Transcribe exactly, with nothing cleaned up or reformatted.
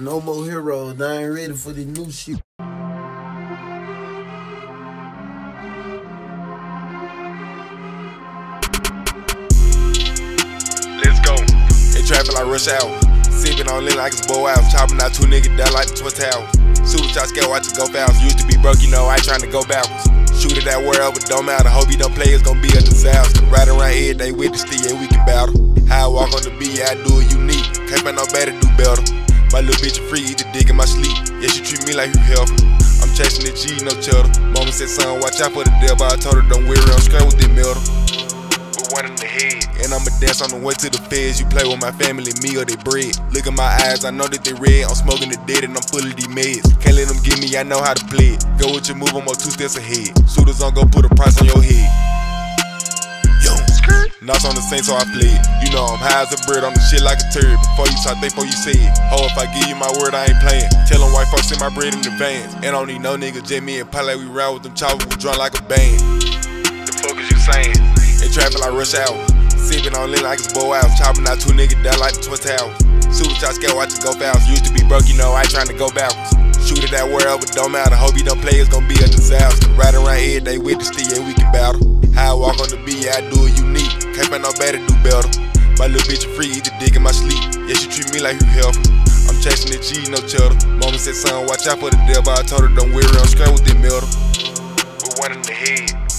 No More Heroes. I ain't ready for the new shit. Let's go. They trapping like Rush Hour. Sipping on lean like it's bow out. Chopping out two niggas down like the twist house. Super shot scale, watch it go bounce. Used to be broke, you know I ain't trying to go bounce. Shoot at that world, but don't matter. Hope you don't play, it's gonna be a disaster. Right around here, they with the stick, yeah, we can battle. How I walk on the beat, I do it unique. Can't find nobody do better. My little bitch free, eat the dick in my sleep. Yeah, she treat me like you help. I'm chasing the G, no cheddar. Mama said, son, watch out for the devil. I told her, don't worry, I'm straight with the metal. But one in the head, and I'ma dance on the way to the feds. You play with my family, me or they bread. Look in my eyes, I know that they red. I'm smoking the dead and I'm full of these meds. Can't let them get me, I know how to play it. Go with your move, I'm on two steps ahead. Shooters on, go put a price on your head. Knots on the same, so I played. You know I'm high as a bird, on the shit like a turd. Before you talk, think before you say it. Oh, if I give you my word, I ain't playing. Tell them white folks send my bread in the vans. And I don't need no nigga, just me and Pilot. We round with them choppers, we drunk like a band. The fuck is you saying? They trapping like Rush Hour. Sipping on lean like it's bow out. Chopping out two niggas down like the twist house. Super shot scale, watch it go bounce. Used to be broke, you know I ain't trying to go bounce. Shoot at that world, but don't matter. Hope you don't play, it's gonna be a disaster. Right around here, they with the stick, yeah, we can battle. How I walk on the beat, yeah, I do it unique. Can't find nobody do better. My little bitch free, eat the dick in my sleep. Yeah, she treat me like you help. I'm chasing the G, no cheddar. Mama said, son, watch out for the devil. I told her, don't worry, I'm straight with the metal. But one in the head.